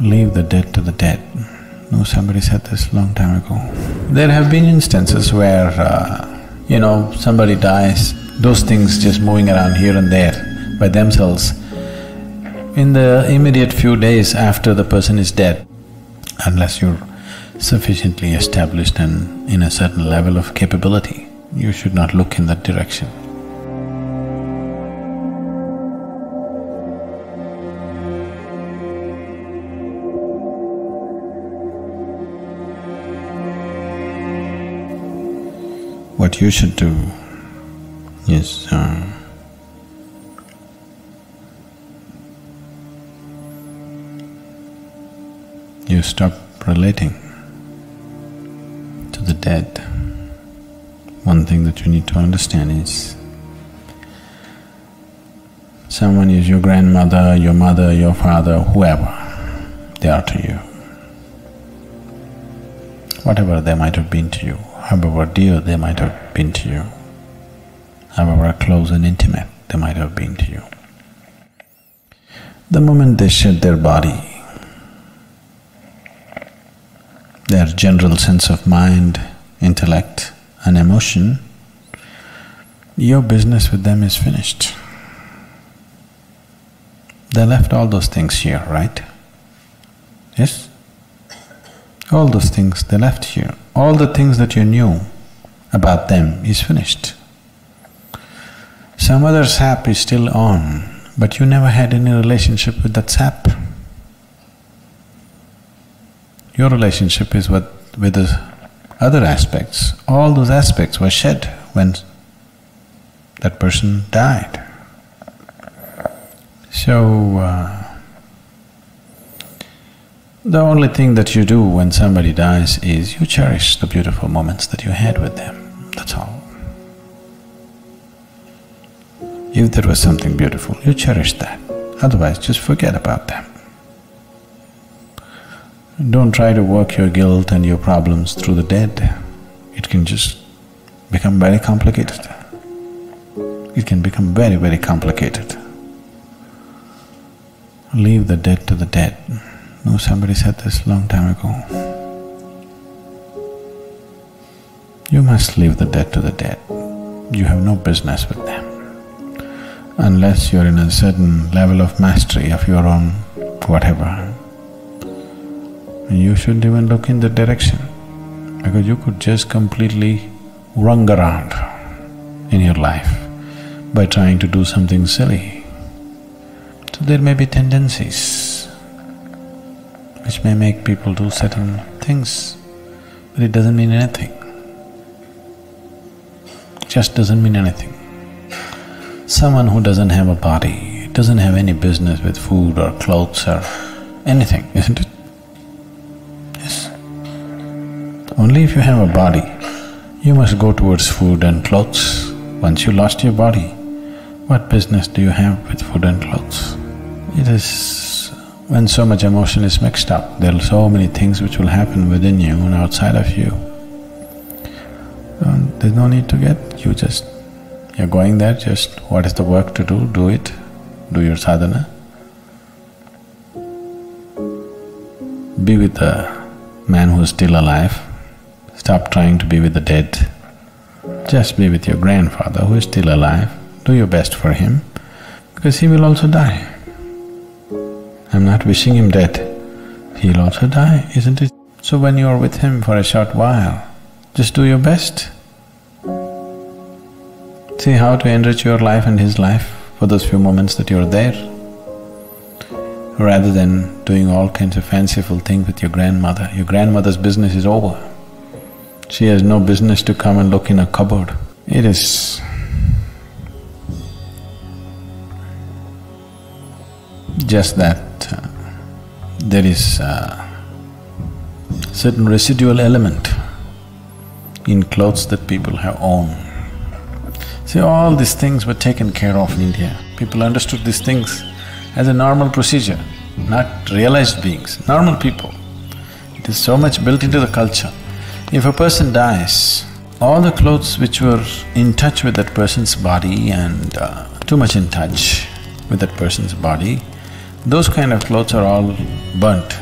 Leave the dead to the dead. No, somebody said this long time ago. There have been instances where, somebody dies, those things just moving around here and there by themselves. In the immediate few days after the person is dead, unless you're sufficiently established and in a certain level of capability, you should not look in that direction. What you should do is you stop relating to the dead. One thing that you need to understand is someone is your grandmother, your mother, your father, whoever they are to you. Whatever they might have been to you, however dear they might have been to you, however close and intimate they might have been to you. The moment they shed their body, their general sense of mind, intellect and emotion, your business with them is finished. They left all those things here, right? Yes? All those things they left here. All the things that you knew about them is finished. Some other sap is still on, but you never had any relationship with that sap. Your relationship is with the other aspects. All those aspects were shed when that person died. So, the only thing that you do when somebody dies is you cherish the beautiful moments that you had with them, that's all. If there was something beautiful, you cherish that, otherwise just forget about them. Don't try to work your guilt and your problems through the dead. It can just become very complicated. It can become very, very complicated. Leave the dead to the dead. No, somebody said this long time ago. You must leave the dead to the dead. You have no business with them. Unless you're in a certain level of mastery of your own whatever, you shouldn't even look in that direction, because you could just completely run around in your life by trying to do something silly. So there may be tendencies which may make people do certain things, but it doesn't mean anything. It just doesn't mean anything. Someone who doesn't have a body doesn't have any business with food or clothes or anything, isn't it? Yes. Only if you have a body, you must go towards food and clothes. Once you lost your body, what business do you have with food and clothes? It is… when so much emotion is mixed up, there are so many things which will happen within you and outside of you. There's no need to get… you're going there, just what is the work to do, do it, do your sadhana. Be with the man who's still alive, stop trying to be with the dead. Just be with your grandfather who is still alive, do your best for him, because he will also die. I'm not wishing him dead, he'll also die, isn't it? So when you are with him for a short while, just do your best. See how to enrich your life and his life for those few moments that you're there, rather than doing all kinds of fanciful things with your grandmother. Your grandmother's business is over. She has no business to come and look in a cupboard. It is… just that there is a certain residual element in clothes that people have owned. See, all these things were taken care of in India. People understood these things as a normal procedure, not realized beings, normal people. It is so much built into the culture. If a person dies, all the clothes which were in touch with that person's body and too much in touch with that person's body, those kind of clothes are all burnt.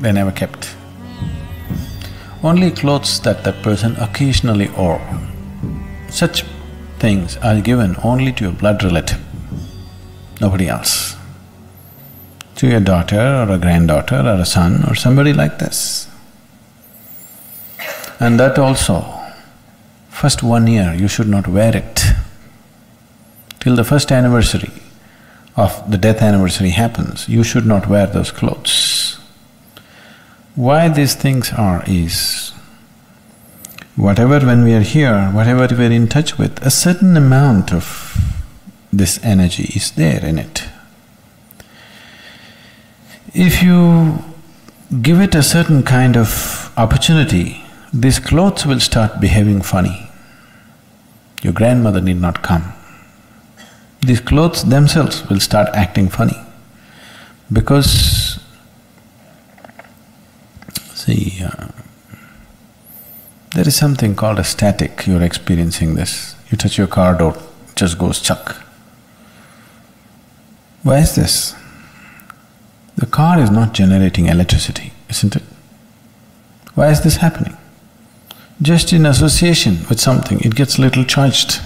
they never kept. Only clothes that that person occasionally wore. Such things are given only to your blood relative, nobody else. To your daughter or a granddaughter or a son or somebody like this. And that also, first 1 year you should not wear it. Till the first anniversary of the death anniversary happens, you should not wear those clothes. Why these things are is, whatever when we are here, whatever we are in touch with, a certain amount of this energy is there in it. If you give it a certain kind of opportunity, these clothes will start behaving funny. Your grandmother need not come. These clothes themselves will start acting funny because, see, there is something called a static, you're experiencing this. You touch your car door, it just goes chuck. Why is this? The car is not generating electricity, isn't it? Why is this happening? Just in association with something, it gets little charged.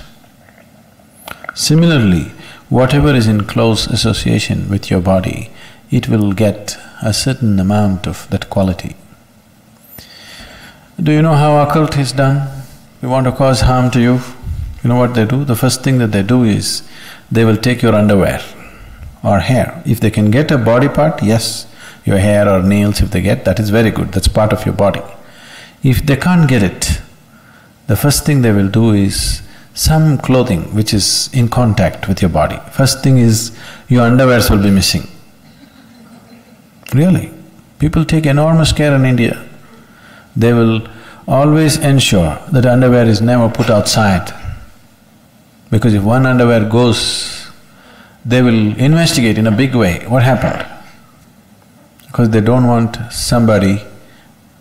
Similarly, whatever is in close association with your body, it will get a certain amount of that quality. Do you know how occult is done? They want to cause harm to you. You know what they do? The first thing that they do is, they will take your underwear or hair. If they can get a body part, yes, your hair or nails if they get, that is very good, that's part of your body. If they can't get it, the first thing they will do is, some clothing which is in contact with your body. First thing is, your underwears will be missing. Really, people take enormous care in India. They will always ensure that underwear is never put outside, because if one underwear goes, they will investigate in a big way what happened, because they don't want somebody,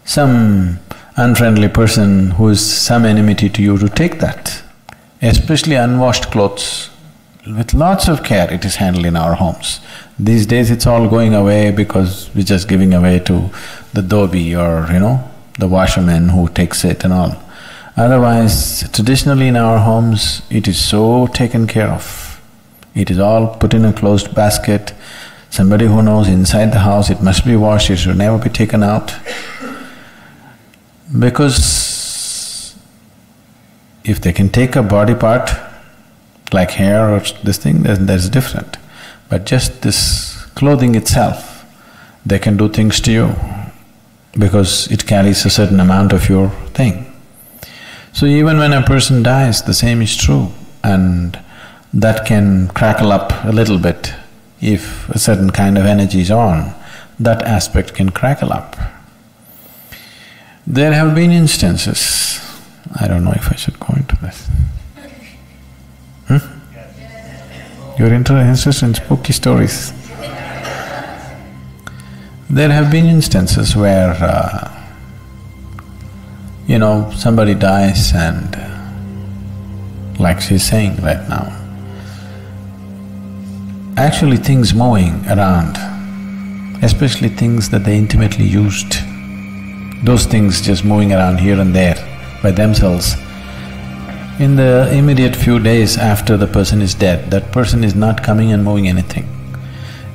some unfriendly person who is some enmity to you to take that. Especially unwashed clothes, with lots of care it is handled in our homes. These days it's all going away because we're just giving away to the dhobi or, you know, the washerman who takes it and all. Otherwise, traditionally in our homes, it is so taken care of. It is all put in a closed basket. Somebody who knows inside the house, it must be washed, it should never be taken out. Because if they can take a body part, like hair or this thing, that's different. But just this clothing itself, they can do things to you because it carries a certain amount of your thing. So even when a person dies, the same is true, and that can crackle up a little bit. If a certain kind of energy is on, that aspect can crackle up. There have been instances, I don't know if I should go into this. You're interested in spooky stories. There have been instances where, you know, somebody dies and like she's saying right now, actually things moving around, especially things that they intimately used, those things just moving around here and there by themselves. In the immediate few days after the person is dead, that person is not coming and moving anything.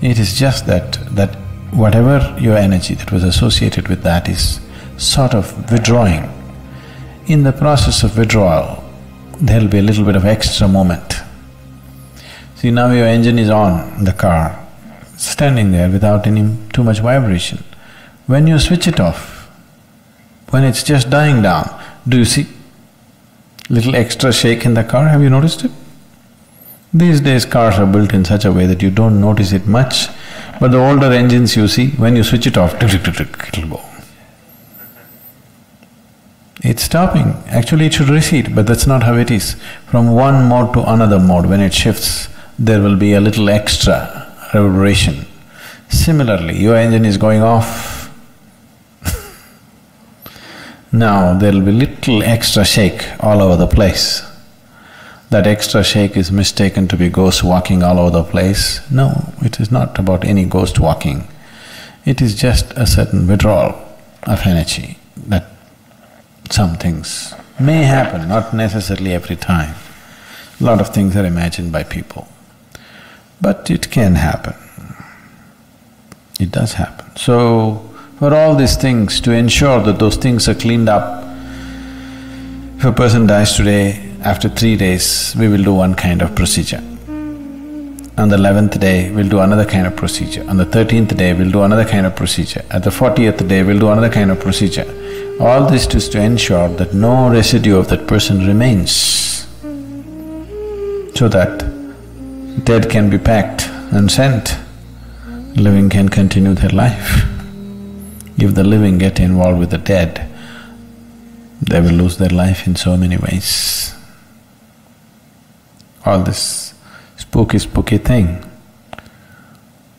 It is just that whatever your energy that was associated with that is sort of withdrawing. In the process of withdrawal, there'll be a little bit of extra movement. See, now your engine is on the car, standing there without any too much vibration. When you switch it off, when it's just dying down, do you see little extra shake in the car? Have you noticed it? These days cars are built in such a way that you don't notice it much, but the older engines you see, when you switch it off, tick, tick, tick, tick, it'll go. It's stopping. Actually it should recede, but that's not how it is. From one mode to another mode, when it shifts, there will be a little extra reverberation. Similarly, your engine is going off. Now there'll be little extra shake all over the place. That extra shake is mistaken to be ghost walking all over the place. No, it is not about any ghost walking. It is just a certain withdrawal of energy that some things may happen, not necessarily every time. A lot of things are imagined by people, but it can happen. It does happen. So, for all these things, to ensure that those things are cleaned up, if a person dies today, after 3 days, we will do one kind of procedure. On the 11th day, we'll do another kind of procedure. On the 13th day, we'll do another kind of procedure. At the 40th day, we'll do another kind of procedure. All this is to ensure that no residue of that person remains, so that dead can be packed and sent, living can continue their life. If the living get involved with the dead, they will lose their life in so many ways. All this spooky thing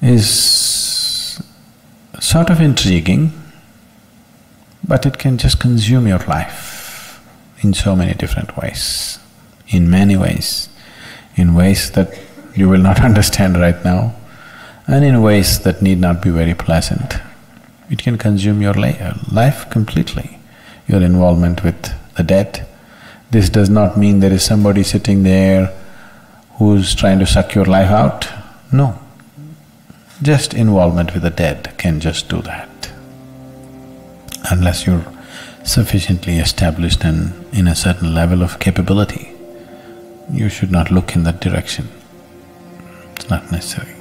is sort of intriguing, but it can just consume your life in so many different ways, in many ways, in ways that you will not understand right now, and in ways that need not be very pleasant. It can consume your life completely, your involvement with the dead. This does not mean there is somebody sitting there who's trying to suck your life out. No. Just involvement with the dead can just do that. Unless you're sufficiently established and in a certain level of capability, you should not look in that direction. It's not necessary.